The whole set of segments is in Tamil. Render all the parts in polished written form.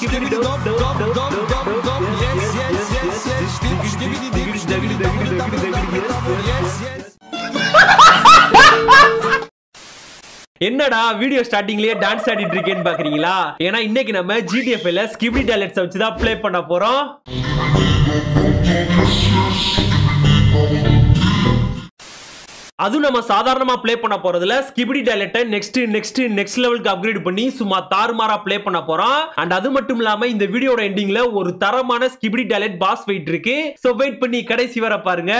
Skibidi dop dop dop dop dop. Yes yes yes yes. Skibidi dip skibidi dop dop dop. Yes yes. என்னடா வீடியோ ஸ்டார்டிங்லயே டான்ஸ் ஆடிட்டு இருக்கேன்னு பாக்குறீங்களா? ஏன்னா இன்னைக்கு நம்ம ஜிடிஎஃப்ல ஸ்கிபிடி டாய்லெட்ஸ் வச்சு தான் ப்ளே பண்ண போறோம். அதுவும் நம்ம சாதாரணமா ப்ளே பண்ண போறதுல ஸ்கிபிடி டாய்லெட்டை நெக்ஸ்ட் நெக்ஸ்ட் நெக்ஸ்ட் லெவலுக்கு அப்கிரேட் பண்ணி சும்மா தாறுமாறா ப்ளே பண்ண போறோம். அண்ட் அது மட்டும் இல்லாம இந்த வீடியோட எண்டிங்ல ஒரு தரமான ஸ்கிபிடி டாய்லெட் பாஸ் வெயிட் இருக்கு. சோ வெயிட் பண்ணி கடைசி வர பாருங்க.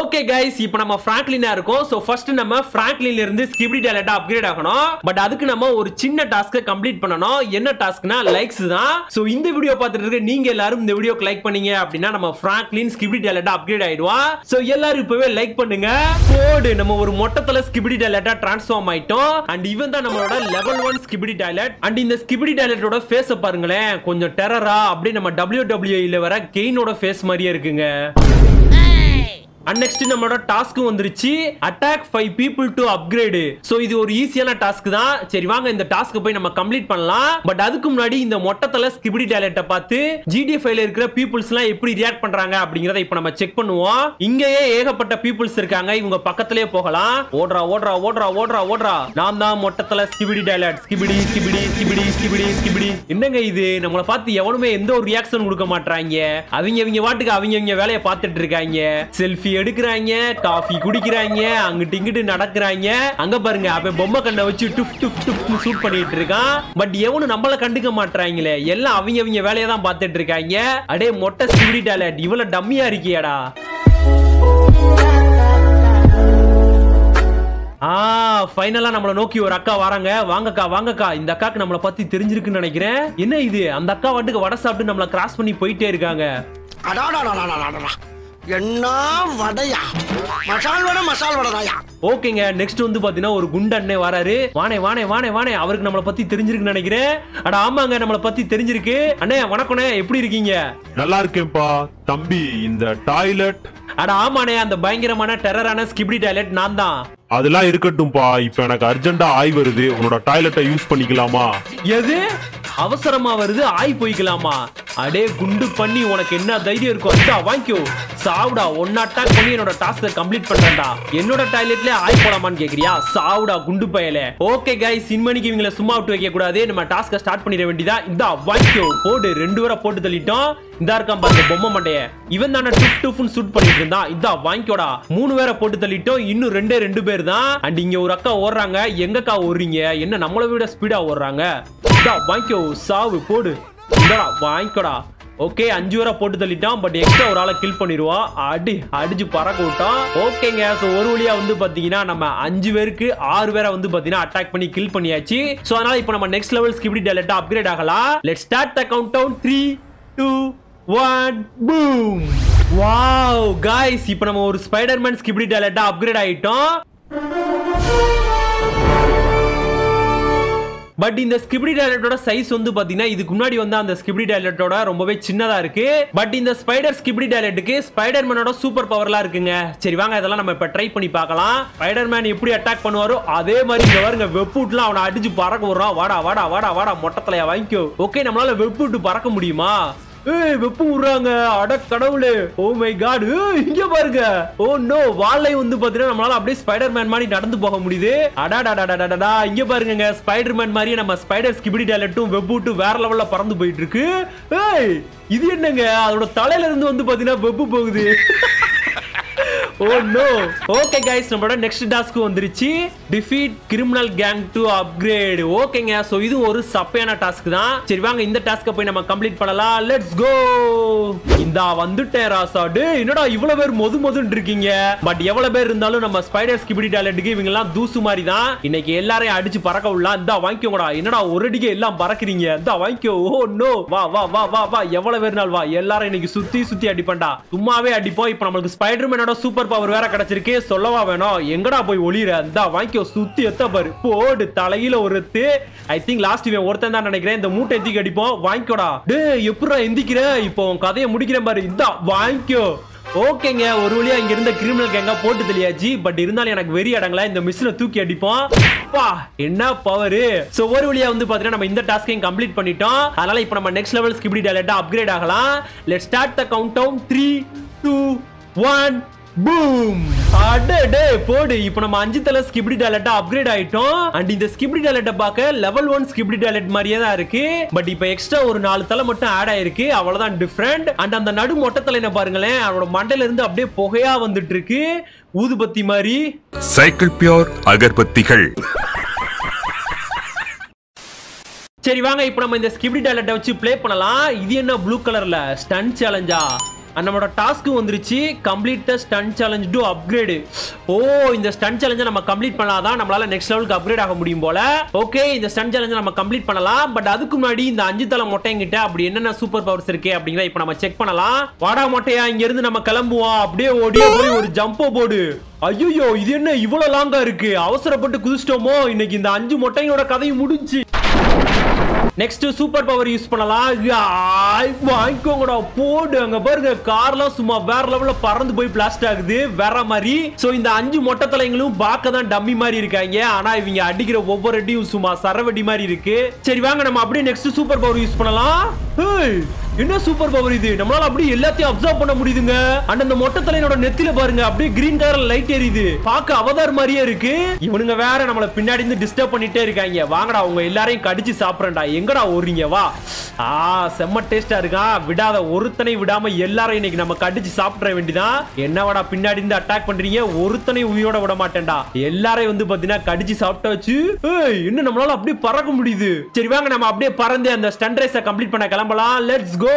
ஓகே கைஸ், இப்போ நம்ம பிராங்க்லினா இருக்கோம். சோ ஃபர்ஸ்ட் நம்ம பிராங்க்லின்ல இருந்து ஸ்கிபிடி டாய்லெட்டா அப்கிரேட் ஆகணும். பட் அதுக்கு நம்ம ஒரு சின்ன டாஸ்க கம்ப்ளீட் பண்ணணும். என்ன டாஸ்க்னா லைக்ஸ் தான். சோ இந்த வீடியோ பார்த்துட்டு இருக்க நீங்க எல்லாரும் இந்த வீடியோக்கு லைக் பண்ணீங்க அப்படின்னா நம்ம பிராங்க்லின் ஸ்கிபிடி டாய்லெட்டா அப்கிரேட் ஆயிடுவோம். சோ எல்லாரும் இப்பவே லைக் பண்ணுங்க. கோடு நம்ம ஒரு மொட்டத்தல ஸ்கிபிடி டாய்லெட்டா டிரான்ஸ்ஃபார்ம் ஆயிட்டோம். அண்ட் இவன் தான் நம்மளோட லெவல் 1 ஸ்கிபிடி டாய்லெட். அண்ட் இந்த ஸ்கிபிடி டாய்லெட்டோட ஃபேஸ பாருங்களேன், கொஞ்சம் டெரரா அப்படியே நம்ம WWE ல வர கெயினோட ஃபேஸ் மாதிரியே இருக்குங்க. And next நம்மளோட டாஸ்க் வந்துருச்சு, attack 5 people to upgrade. So இது ஒரு ஈஸியான டாஸ்க் தான். சரி வாங்க இந்த டாஸ்க் போய் நம்ம கம்ப்ளீட் பண்ணலாம். பட் அதுக்கு முன்னாடி இந்த மொட்டத்தல ஸ்கிபிடி டாய்லெட்ட பார்த்து ஜிடிஎஃப்ல இருக்கிற பீப்புள்ஸ்லாம் எப்படி ரியாக்ட் பண்றாங்க அப்படிங்கறதை இப்போ நம்ம செக் பண்ணுவோம். இங்கேயே ஏகப்பட்ட பீப்புள்ஸ் இருக்காங்க, இவங்க பக்கத்திலே போகலாம். ஓடுறா ஓடுறா ஓடுறா ஓடுறா ஓடுறா. நான் தான் மொட்டத்தல ஸ்கிபிடி டாய்லெட். ஸ்கிபிடி ஸ்கிபிடி ஸ்கிபிடி ஸ்கிபிடி ஸ்கிபிடி. என்னங்க இது, நம்மள பார்த்து எவனுமே எந்த ஒரு ரியாக்ஷன் கொடுக்க மாட்டறாங்க. அவங்க வாட்டுக்கு அவங்க வேலைய பார்த்துட்டு இருக்காங்க. செல்ஃபி எடுக்கறாங்க, காபி குடிக்கறாங்க, அங்கிட்டு இங்கிட்டு நடக்கறாங்க. அங்க பாருங்க அவன் பொம்மை கண்ணை வச்சு டுப் டுப் டுப்னு ஷூட் பண்ணிட்டு இருக்கான். பட் எவனு நம்மள கண்டுக்க மாட்டறாங்களே, எல்லாம் அவங்க அவங்க வேலையை தான் பார்த்துட்டு இருக்காங்க. அடே மொட்டை ஸ்கிபிடி டாய்லெட், இவ்வளவு டம்மியா இருக்கியடா. ஃபைனலா நம்மள நோக்கி ஒரு அக்கா வராங்க. வாங்கக்கா வாங்கக்கா. இந்த அக்காக்கு நம்மள பத்தி தெரிஞ்சிருக்குன்னு நினைக்கிறேன். என்ன இது, அந்த அக்கா வாட்டுக்கு வடை சாப்பிட்டு நம்மள கிராஸ் பண்ணி போயிட்டே இருக்காங்க. என்ன வடையா, மசால் வடை மசால் வடையா. ஓகேங்க, நெக்ஸ்ட் வந்து பாத்தீங்கன்னா ஒரு குண்டண்ணே வராரு. வானே வானே வானே வானே, அவருக்கு நம்மள பத்தி தெரிஞ்சிருக்குன்னு நினைக்கிறேன். அட ஆமாங்க, நம்மள பத்தி தெரிஞ்சிருக்கு. அண்ணே வணக்கண்ணே, எப்படி இருக்கீங்க? நல்லா இருக்கேன்ப்பா தம்பி. இந்த டாய்லெட், அட ஆமாண்ணே, அந்த பயங்கரமான டெரரான ஸ்கிபிடி டாய்லெட் நான் தான். அதெல்லாம் இருக்கட்டும்பா, இப்ப எனக்கு அர்ஜென்ட்டா ஆய் வருது, உன்னோட டாய்லெட்டை யூஸ் பண்ணிக்கலாமா? எது அவசரமா வருது, ஆய் போய்க்கலாமா? அடே குண்டு பண்ணி, உனக்கு என்ன தைரியம் இருக்கும்? அச்சா வாங்கிக்கோ, சாவுடா. ஒன்னா அட்டாக் பண்ணி என்னோட டாஸ்கை கம்ப்ளீட் பண்றேன்டா. என்னோட டாய்லெட்ல ஆய் போலாமான்னு கேக்குறியா? சாவுடா குண்டு பயலே. ஓகே கைஸ், இன்மணிக்கு இவங்களை சும்மா விட்டு வைக்க கூடாது, நம்ம டாஸ்கை ஸ்டார்ட் பண்ணிட வேண்டியதா. இந்தா வாங்கிக்கோ, போடு. 2 பேரை போட்டு தள்ளிட்டோம். இதா இருக்கான் பாருங்க பொம்மை மண்டைய, இவன் தானே டுப் டுப்னு ஷூட் பண்ணிட்டு இருந்தான். இதா வாங்கிக்கோடா. 3 பேரை போட்டு தள்ளிட்டோம், இன்னும் ரெண்டு பேர் தான். அண்ட் இங்க ஒரு அக்கா ஓடுறாங்க. எங்கக்கா ஓடுறீங்க? என்ன நம்மள விட ஸ்பீடா ஓடுறாங்க. இதா வாங்கிக்கோ, சாவு போடு. இதா வாங்கிக்கோடா. ஓகே 5 பேரை போட்டு தள்ளிட்டான். பட் எக்ஸ்ட்ரா ஒரு ஆளை கில் பண்ணிடுவான். அடிச்சு பறக்க விட்டான். ஓகேங்க, ஸோ ஒரு வழியா வந்து பாத்தீங்கன்னா நம்ம 5 பேருக்கு 6 பேரை வந்து பாத்தீங்கன்னா அட்டாக் பண்ணி கில் பண்ணியாச்சு. ஸோ அதனால இப்போ நம்ம நெக்ஸ்ட் லெவல் ஸ்கிபிடி டாய்லெட் அப்கிரேட் ஆகலாம். Let start the count down. 3, 2, 1 boom. Wow guys, இப்போ நம்ம ஒரு ஸ்பைடர்மேன் ஸ்கிபிடி டாய்லெட்டா அப்கிரேட் ஆயிட்டோம். பட் இந்த ஸ்கிபிடி டாய்லெட்டோட சைஸ் வந்து பாத்தீங்கன்னா இதுக்கு முன்னாடி வந்து அந்த ஸ்கிபிடி டாய்லெட்டோட ரொம்பவே சின்னதா இருக்கு. பட் இந்த ஸ்பைடர் ஸ்கிபிடி டாய்லெட்டுக்கு ஸ்பைடர்மேனோட சூப்பர் பவர்லாம் இருக்குங்க. சரி வாங்க இதெல்லாம் நம்ம இப்ப ட்ரை பண்ணி பார்க்கலாம். ஸ்பைடர்மேன் எப்படி அட்டாக் பண்ணுவாரோ அதே மாதிரி இங்க வருங்க வெப்பூட்லாம் அவனை அடிச்சு பறக்க விடுறான். வாடா வாடா வாடா வாடா மொட்டத்தலையா வாங்கிக்கோ. ஓகே, நம்மளால வெப்பூட்டு பறக்க முடியுமா? ஏய் வெப்பு விடுறாங்க. அட கடவுளே, ஓ மை காட். இங்க பாருங்க, ஓ நோ, வாளை வந்து பாத்தீங்கன்னா நம்மளால அப்படியே ஸ்பைடர்மேன் மாதிரி நடந்து போக முடியுது. அடாடாடாடாடாடா, இங்க பாருங்க ஸ்பைடர்மேன் மாதிரி நம்ம ஸ்பைடர் ஸ்கிபிடி டாய்லெட்டும் வெப்புட்டு வேற லெவல்ல பறந்து போயிட்டு இருக்கு. ஏய் இது என்னங்க, அதோட தலையில இருந்து வந்து பாத்தீங்கன்னா வெப்பு போகுது. Oh no. ஓகே गाइस, நம்மளோட நெக்ஸ்ட் டாஸ்க் வந்துருச்சு. Defeat criminal gang to upgrade. ஓகேங்க, சோ இது ஒரு சப்பையான டாஸ்க் தான். சரி வாங்க இந்த டாஸ்க்க போய் நம்ம கம்ப்ளீட் பண்ணலாம். Let's go. இந்தா வந்துட்டேன் ராசா. டேய் என்னடா இவ்வளவு பேர் மொதுன்னு இருக்கீங்க. பட் எவ்வளவு பேர் இருந்தாலும் நம்ம ஸ்பைடர் ஸ்கிபிடி டாய்லெட்டுக்கு இவங்க எல்லாம் தூசு மாதிரி தான். இன்னைக்கு எல்லாரையும் அடிச்சு பறக்க விடலாம். இந்தா வாங்கிக்கோங்கடா. என்னடா ஒரு அடிக்கே எல்லாம் பறக்குறீங்க. இந்தா வாங்கிக்கோ. ஓ நோ, வா வா வா வா வா, எவ்வளவு பேர் நாள் வா. எல்லாரும் இன்னைக்கு சுத்தி சுத்தி அடிப்பண்டா. சும்மாவே அடிப்போம். இப்போ நம்மளுக்கு ஸ்பைடர்மேனோட சூப்பர் பவர் வேற கிடைச்சிருக்கு. சொல்லவா வேணும். எங்கடா போய் ஒளியற. இந்தா வாங்கிக்கோ. சுத்தி எத்த பாரு. போடு தலையில ஒருத்து. ஐ திங்க் லாஸ்ட் இவன் ஒருத்தன் தான் நினைக்கிறேன். இந்த மூட்டை எத்தி அடிப்போம். வாங்கிக்கோடா. டேய் எப்பறா எந்திக்கிற, இப்போ உன் கதையை முடிக்கிறேன் பாரு. இந்தா வாங்கிக்கோ. Okay, we are going to criminal gang போட்டு தெரியாச்சி பட் இருந்தாலும் எனக்கு வெறி அடங்கல இந்த மிஷினை தூக்கி அடிப்போம் அப்பா என்ன பவர் சோ ஒரு வழியா வந்து பாத்தீனா நம்ம இந்த டாஸ்கையும் கம்ப்ளீட் பண்ணிட்டோம் அதனால இப்போ நம்ம நெக்ஸ்ட் லெவல் ஸ்கிபிடி டாய்லெட் அப்கிரேட் ஆகலாம் let's start the count down 3 2 1 Boom! Adade podi ipo nama 5 thala skibidi toilet upgrade aitom and indha skibidi toilet paaka level 1 skibidi toilet mariya da iruke but ipo extra oru 4 thala mottum add airuke avladha different and andha nadu mottathila ena paarungale avoda mandala irundhu apdiye pogaya vandittirukku oodupatti mari cycle pure agarbatigal seri vaanga ipo nama indha skibidi toilet vechi play pannalam idhu enna blue color la stunt challenge ah And our task is complete the stunt challenge to upgrade. Oh, in the stunt challenge, we can complete the next level to upgrade. Okay, in the stunt challenge, we can complete it. But that's why we have to check the super powers. We check the super powers. We check ஐயோ இது என்ன இவ்ளோ லாங்கா இருக்கு அவசரப்பட்டு குதிச்சோமோ இன்னைக்கு இந்த 5 மொட்டையோட கதை முடிஞ்சி நெக்ஸ்ட் சூப்பர் பவர் யூஸ் பண்ணலாம் வாங்கங்கடா போடுங்க பாருங்க கார்லாம் சும்மா வேற லெவல்ல பறந்து போய் பிளாஸ்ட் ஆகுது வேற மாதிரி சோ இந்த 5 மொட்டை தலைங்களும் பாக்க தான் டம்மி மாதிரி இருக்காங்க ஆனா இவங்க அடிக்கிற ஒவ்வொரு அடியும் சும்மா சரவடி மாதிரி இருக்கு சரி வாங்க நம்ம அப்படியே நெக்ஸ்ட் சூப்பர் பவர் யூஸ் பண்ணலாம் ஹேய் என்ன சூப்பர் பவர் இது நம்மால அப்படியே எல்லாத்தையும் அப்சார்ப் பண்ண முடியுதுங்க அண்ட் அந்த மொட்டை தலையோட நெத்தில பாருங்க அப்படியே கிரீன் கலர் லைட் எரியுது பாக்க அவதார் மாதிரியே இருக்கு இவனுங்க வேற நம்மள பின்னாடி இருந்து டிஸ்டர்ப் பண்ணிட்டே இருக்காங்க வாங்கடா அவங்க எல்லாரையும் கடிச்சு சாப்பிடுறடா எங்கடா ஓடுறீங்க வா ஆ செம்ம டேஸ்டா இருக்கா விடாத ஒருத்தனை விடாம எல்லாரையும் இன்னைக்கு நம்ம கடிச்சு சாப்பிட்ற வேண்டியதான் என்னவாடா பின்னாடி இருந்து அட்டாக் பண்றீங்க ஒருத்தனை உயிரோட விட மாட்டேன்டா எல்லாரையும் வந்து பாத்தீனா கடிச்சு சாப்பிட்டாச்சு ஏய் இன்னும் நம்மளால அப்படியே பறக்க முடியுது சரி வாங்க நம்ம அப்படியே பறந்து அந்த ஸ்டண்ட் ரேஸை கம்ப்ளீட் பண்ண கிளம்பலாம் லெட்ஸ் Go!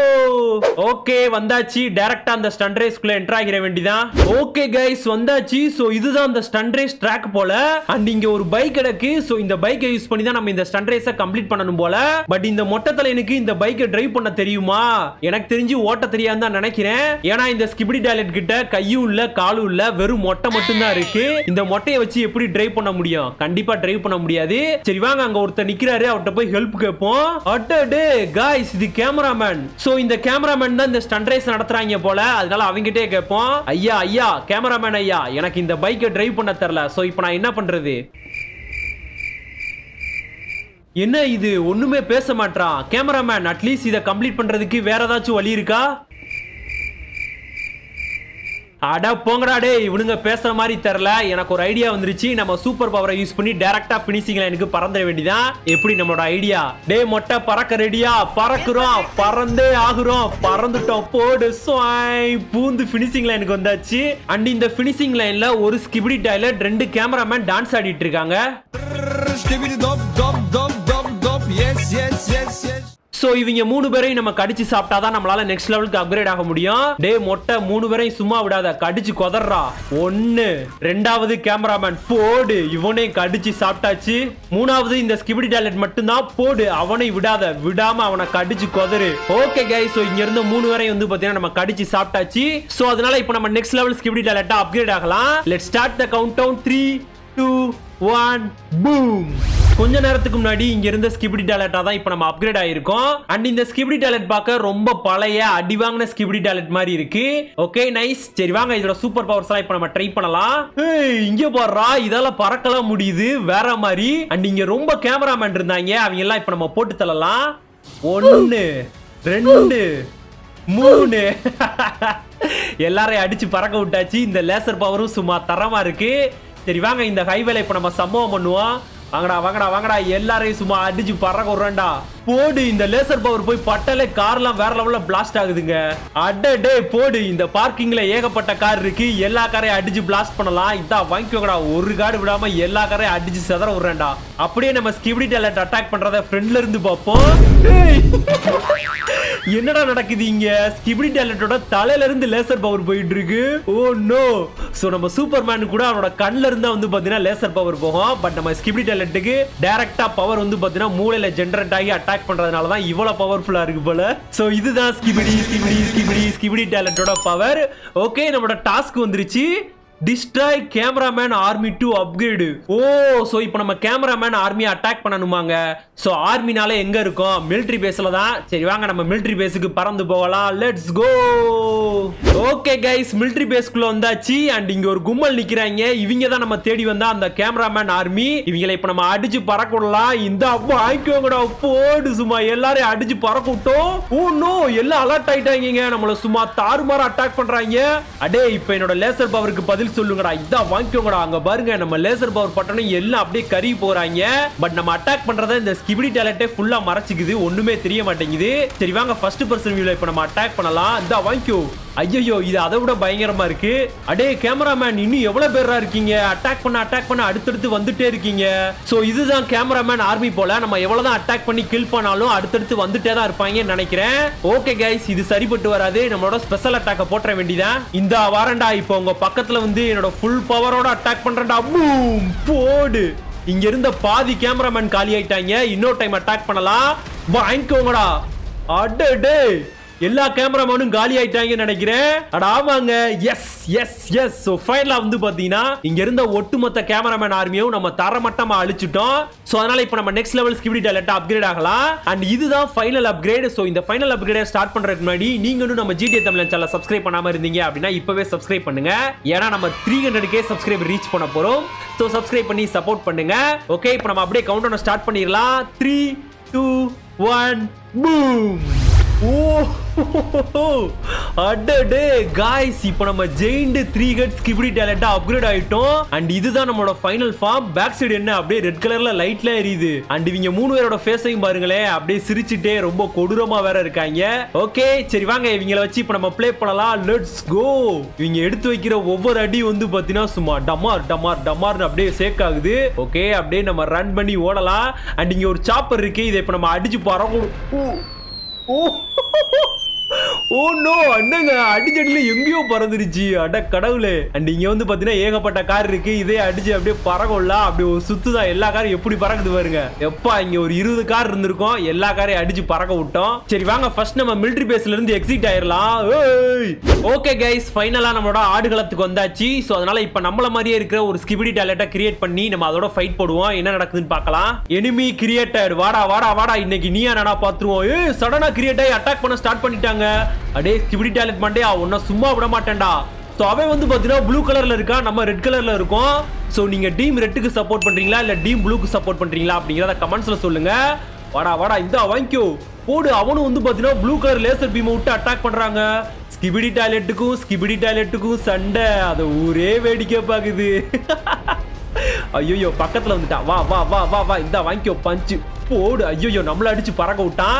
Okay, வந்தாச்சு டைரக்ட்டா அந்த ஸ்டண்ட் ரேஸ் குள்ள என்டர் ஆகிர வேண்டியதா. Okay guys, வந்தாச்சு. சோ இதுதான் அந்த ஸ்டண்ட் ரேஸ் ட்ராக் போல. அண்ட் இங்க ஒரு பைக் இருக்கு. சோ இந்த பைக்கை யூஸ் பண்ணி தான் நம்ம இந்த ஸ்டண்ட் ரேஸை கம்ப்ளீட் பண்ணனும் போல. பட் இந்த மொட்டத்தல எனக்கு இந்த பைக்கை டிரைவ் பண்ண தெரியுமா? எனக்கு தெரிஞ்சு ஓட்ட தெரியாதுன்னு தான் நினைக்கிறேன். ஏனா இந்த ஸ்கிபிடி டாய்லெட் கிட்ட கையும் இல்ல காலும் இல்ல வெறும் மொட்டை மட்டும் தான் இருக்கு. இந்த மொட்டையை வச்சு எப்படி டிரைவ் பண்ண முடியும்? கண்டிப்பா டிரைவ் பண்ண முடியாது. சரி வாங்க அங்க ஒருத்தர் நிக்கறாரு அவட்ட போய் ஹெல்ப் கேப்போம். அடடே गाइस இது கேமராமேன் சோ இந்த கேமராமேன் தான் இந்த ஸ்டண்ட் ரேஸ் நடத்துறாங்க போல அதனால அவங்கிட்டே கேப்போம் ஐயா ஐயா கேமராமேன் ஐயா எனக்கு இந்த பைக்கை டிரைவ் பண்ண தெரியல சோ இப்போ நான் என்ன பண்றது என்ன இது ஒண்ணுமே பேச மாட்டறான் கேமராமேன் அட்லீஸ்ட் இத கம்ப்ளீட் பண்றதுக்கு வேற ஏதாச்சும் வழி இருக்கா அட போங்கடா டேய் இவனுங்க பேசுற மாதிரி தெரியல எனக்கு ஒரு ஐடியா வந்துருச்சு நம்ம சூப்பர் பவரை யூஸ் பண்ணி டைரக்ட்டா ஃபினிஷிங் லைனுக்கு பறந்துற வேண்டியதான் எப்படி நம்மளோட ஐடியா டேய் மொட்டை பறக்க ரெடியா பறக்குறோம் பறந்தே ஆகுறோம் பறந்துட்டோம் போடு ஸ்வாய் பூந்து ஃபினிஷிங் லைனுக்கு வந்தாச்சு அண்ட் இந்த ஃபினிஷிங் லைன்ல ஒரு ஸ்கிபிடி டாய்லெட் 2 கேமராமேன் டான்ஸ் ஆடிட்டு இருக்காங்க skibidi dop dop dop dop dop yes yes yes yes so இவங்க 3 பேரையும் நம்ம கடிச்சு சாப்பிட்டா தான் நம்மளால நெக்ஸ்ட் லெவலுக்கு அப்கிரேட் ஆக முடியும் டே மொட்டை 3 பேரையும் சும்மா விடாத கடிச்சு கொதறா 1 இரண்டாவது கேமராமேன் போடு இவனே கடிச்சு சாப்பிட்டாச்சு மூணாவது இந்த ஸ்கிபிடி டாய்லெட் மட்டும் தான் போடு அவனை விடாத விடாம அவனை கடிச்சு கொதறு ஓகே गाइस சோ இங்க இருந்து 3 பேரையும் வந்து பாத்தீனா நம்ம கடிச்சு சாப்பிட்டாச்சு சோ அதனால இப்போ நம்ம நெக்ஸ்ட் லெவல் ஸ்கிபிடி டாய்லெட் அப்கிரேட் ஆகலாம் let's start the count down 3 2 1 boom கொஞ்ச நேரத்துக்கு முன்னாடி இங்க இருந்த ஸ்கிபிடி டாய்லெட்டா தான் இப்போ நம்ம அப்கிரேட் ஆயிருக்கோம் அண்ட் இந்த ஸ்கிபிடி டாய்லெட் பார்க்க ரொம்ப பழைய அடி வாங்குன ஸ்கிபிடி டாய்லெட் மாதிரி இருக்கு ஓகே நைஸ் சரி வாங்க இதோட சூப்பர் பவர்ஸ்லாம் இப்போ நம்ம ட்ரை பண்ணலாம் ஏய் இங்க பாறா இதால பறக்கலாம் முடியுது வேற மாதிரி அண்ட் இங்க ரொம்ப கேமராமேன் இருந்தாங்க அவங்க எல்லாம் இப்போ நம்ம போட்டு தள்ளலாம் 1 2 3 எல்லாரையும் அடிச்சு பறக்க விட்டாச்சு இந்த லேசர் பவரும் சும்மா தரமா இருக்கு சரி வாங்க இந்த ஹைவேல இப்போ நம்ம சம்பவம் பண்ணுவோம் வாங்கடா வாங்கடா வாங்கடா எல்லாரையும் சும்மா அடிச்சு பறக்க விடுறேன்டா போடு இந்த லேசர் பவர் போய் பட்டாலே கார்லாம் வேற லெவல்ல பிளாஸ்ட் ஆகுதுங்க அடடே போடு இந்த பார்க்கிங்ல ஏகப்பட்ட கார் இருக்கு எல்லா காரையும் அடிச்சு பிளாஸ்ட் பண்ணலாம் இதா வாங்கிக்கோங்கடா ஒரு கார் விடாம எல்லா காரையும் அடிச்சு செதற விடுறேன்டா அப்படியே நம்ம ஸ்கிபிடி டாய்லெட் அட்டாக் பண்றத ஃப்ரெண்ட்ல இருந்து பாப்போம் என்னடா நடக்குது இங்க ஸ்கிபிடி டாய்லெட்டோட தலையில இருந்து லேசர் பவர் போயிட்டு இருக்கு ஓ நோ சோ நம்ம சூப்பர்மேன் கூட அவரோட கண்ணுல இருந்தா வந்து பாத்தீனா லேசர் பவர் போகும் பட் நம்ம ஸ்கிபிடி டாய்லெட்டுக்கு டைரக்ட்டா பவர் வந்து பாத்தீனா மூளையில ஜெனரேட் ஆகி அட்டாக் பண்றதனால தான் இவ்வளவு பவர்ஃபுல்லா இருக்கு போல சோ இதுதான் ஸ்கிபிடி டாய்லெட்டோட பவர் ஓகே நம்மளோட டாஸ்க் வந்துருச்சு Destroy cameraman army to upgrade. Oh, so now we cameraman army attack. So army is where? Military base. Okay, we go to military base. Let's go. Okay guys, military base is and here ஒரு கும்மல் நிக்கறாங்க இவங்க தான் நம்ம தேடி வந்த அந்த கேமராமேன் ஆர்மி இவங்களை இப்ப நம்ம அடிச்சு பறக்கடலாம் இந்த அப்ப ஆயிக்கோங்கடா போடு சும்மா எல்லாரையும் அடிச்சு பறக்கட்டோம் ஓ நோ எல்லா அலர்ட் ஆயிட்டாங்கங்க நம்மள சும்மா தாறுமாற அட்டாக் பண்றாங்க அடே இப்போ என்னோட லேசர் பவருக்கு பதில் சொல்லுங்கடா இத வாங்கிக்கோங்கடா அங்க பாருங்க நம்ம லேசர் பவர் பட்டனை எல்லாம் அப்படியே கறி போறாங்க பட் நம்ம அட்டாக் பண்றத இந்த ஸ்கிபிடி டாய்லெட்டே ஃபுல்லா மறைச்சிக்குது ஒண்ணுமே தெரிய மாட்டேங்குது சரி வாங்க ஃபர்ஸ்ட் பர்சன் வியூல இப்ப நம்ம அட்டாக் பண்ணலாம் இத வாங்கிக்கோ ஐயோ இது அத விட பயங்கரமா இருக்கு அடே கேமராமேன் இன்னும் எவ்வளவு பேரா இருக்கீங்க அட்டாக் பண்ண அடுத்து வந்துட்டே இருக்கீங்க சோ இதுதான் கேமராமேன் ஆர்மி போல நம்ம எவ்வளவு தான் அட்டாக் பண்ணி கில் பண்ணாலும் அடுத்து வந்துட்டே தான் இருப்பாங்க நினைக்கிறேன் ஓகே गाइस இது சரிப்பட்டு வராது நம்மளோட ஸ்பெஷல் அட்டாக்க போட்ற வேண்டியதா இந்த வாரண்டா இப்போ உங்க பக்கத்துல வந்து என்னோட ফুল பவரோட அட்டாக் பண்றடா பூம் போடு இங்க இருந்த பாதி கேமராமேன் காலி ஆயிட்டாங்க இன்னொரு டைம் அட்டாக் பண்ணலாம் வாங்கோங்கடா அடடே எல்லா கேமராமேனும் காலி ஆயிட்டாங்க நினைக்கிறேன் அட ஆமாங்க எஸ் எஸ் எஸ் சோ ஃபைனலா வந்து பாத்தீனா இங்க இருந்த ஒட்டுமொத்த கேமராமேன் ஆர்மியை நம்ம தரமட்டமா அழிச்சிட்டோம் சோ அதனால இப்போ நம்ம நெக்ஸ்ட் லெவல் ஸ்கிபிடி டாய்லெட் அப்கிரேட் ஆகலாம் அண்ட் இதுதான் ஃபைனல் அப்கிரேட் சோ இந்த ஃபைனல் அப்கிரேட ஸ்டார்ட் பண்றதுக்கு முன்னாடி நீங்க இன்னும் நம்ம ஜிடி தமிழ் சேனலை சப்ஸ்கிரைப் பண்ணாம இருந்தீங்க அப்படினா இப்பவே சப்ஸ்கிரைப் பண்ணுங்க ஏனா நம்ம 300k சப்ஸ்கிரைபர் ரீச் பண்ண போறோம் சோ சப்ஸ்கிரைப் பண்ணி சப்போர்ட் பண்ணுங்க ஓகே இப்போ நம்ம அப்படியே கவுண்டவுன் ஸ்டார்ட் பண்ணிரலாம் 3 2 1 boom Oh, day, guys, இப்போ நம்ம giant 3 head skibidi toilet upgrade ஆயிட்டோம் and இதுதான் நம்மளோட ஃபைனல் ஃபார்ம் பேக் சைடு என்ன அப்படியே ரெட் கலர்ல லைட்ல எரியுது and இவங்க மூணு பேரோட ஃபேஸையும் பாருங்களே அப்படியே சிரிச்சிட்டே ரொம்ப கொடூரமா வேற இருக்காங்க ஓகே சரி வாங்க இவங்கள வச்சு இப்போ நம்ம ப்ளே பண்ணலாம் லெட்ஸ் கோ இவங்க எடுத்து வைக்கிற ஒவ்வொரு அடி வந்து பாத்தினா சும்மா டமார் டமார் டமார்னு அப்படியே சேக் ஆகுது ஓகே அப்படியே நம்ம ரன் பண்ணி ஓடலாம் and இங்க ஒரு சாப்பர் இருக்கு இதை இப்போ நம்ம அடிச்சு பறக்கணும் ஓ நோ அண்ணங்க அடிச்சடில எங்கயோ பறந்துருச்சு அட கடவுளே அண்ட் இங்க வந்து பாத்தீங்கன்னா ஏகப்பட்ட கார் இருக்கு இதே அடிச்சு அப்படியே பறக்கொள்ளா அப்படியே சுத்துதான் எல்லா காரும் எப்படி பறக்குது பாருங்க எப்பா இங்க ஒரு 20 கார் இருந்திருக்கும் எல்லா காரையும் அடிச்சு பறக்க விட்டோம் சரி வாங்க ஃபர்ஸ்ட் நம்ம மிலிட்டரி பேஸ்ல இருந்து எக்ஸிட் ஆயிரலாம் ஓகே गाइस ஃபைனலா நம்மளோட ஆடுகளத்துக்கு வந்தாச்சு சோ அதனால இப்போ நம்மள மாதிரியே இருக்கிற ஒரு ஸ்கிபிடி டாய்லெட்டை கிரியேட் பண்ணி நம்ம அதோட ஃபைட் போடுவோம் என்ன நடக்குதுன்னு பார்க்கலாம் எனிமி கிரியேட்டட் வாடா வாடா வாடா இன்னைக்கு நீயா நானா பாத்துருவோம் ஏய் சடனா கிரியேட் ஆயி அட்டாக் பண்ண ஸ்டார்ட் பண்ணிட்டாங்க அடே ஸ்கிபிடி டாய்லெட் மண்டையா உன்ன சும்மா விட மாட்டேன்டா சோ அவன் வந்து பாத்தீனா ப்ளூ கலர்ல இருக்கா நம்ம ரெட் கலர்ல இருக்கோம் சோ நீங்க டீம் ரெட்டுக்கு சப்போர்ட் பண்றீங்களா இல்ல டீம் ப்ளூக்கு சப்போர்ட் பண்றீங்களா அப்படிங்கறத கமெண்ட்ஸ்ல சொல்லுங்க வாடா வாடா இந்த வாங்கிக்கோ போடு அவனும் வந்து பாத்தீனா ப்ளூ கலர் லேசர் பீம் விட்டு அட்டாக் பண்றாங்க ஸ்கிபிடி டாய்லெட்டுக்கும் சண்டை அது ஊரே வேடிக்கை பாக்குது ஐயோ பக்கத்துல வந்துட்டா வா வா வா வா வா இந்த வாங்கிக்கோ பஞ்சு போடு ஐயோ நம்மள அடிச்சு பறக்க விட்டான்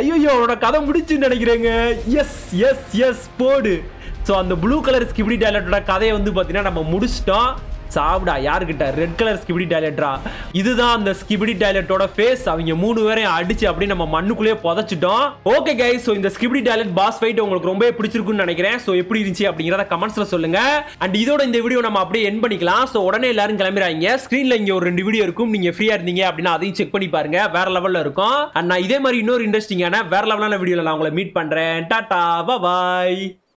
ஐயோ அவனோட கதை முடிச்சுன்னு நினைக்கிறேங்க எஸ் எஸ் எஸ் போடு ஸோ அந்த ப்ளூ கலர் ஸ்கிபிடி டாய்லெட்டோட கதையை வந்து பார்த்தீங்கன்னா நம்ம முடிச்சிட்டோம் சாப்பிடா யாருக்கிட்ட ரெட் கலர் ஸ்கிபிடி டாய்லெட்டா இதுதான் அந்த ஸ்கிபிடி டாய்லெட்டோட ஃபேஸ் அவங்க மூணு பேரையும் அடிச்சு அப்படி நம்ம மண்ணுக்குள்ளே புதைச்சிட்டோம் ஓகே கைஸ் சோ இந்த ஸ்கிபிடி டாய்லெட் பாஸ் ஃபைட் உங்களுக்கு ரொம்ப பிடிச்சிருக்குன்னு நினைக்கிறேன் சோ எப்படி இருந்துச்சு அப்படிங்கறத கமெண்ட்ஸ்ல சொல்லுங்க அண்ட் இதோட இந்த வீடியோ நம்ம அப்படியே எண்ட் பண்ணிக்கலாம் சோ உடனே எல்லாரும் கிளம்பிடுறாங்க ஸ்கிரீன்ல இங்க ஒரு 2 வீடியோ இருக்கும் நீங்க ஃப்ரீயா இருந்தீங்க அப்படின்னா அதையும் செக் பண்ணி பாருங்க வேற லெவல்ல இருக்கும் அண்ட் நான் இதே மாதிரி இன்னொரு இன்ட்ரெஸ்டிங்கான வேற லெவலான வீடியோல நான் உங்களை மீட் பண்றேன் டாடா பாய்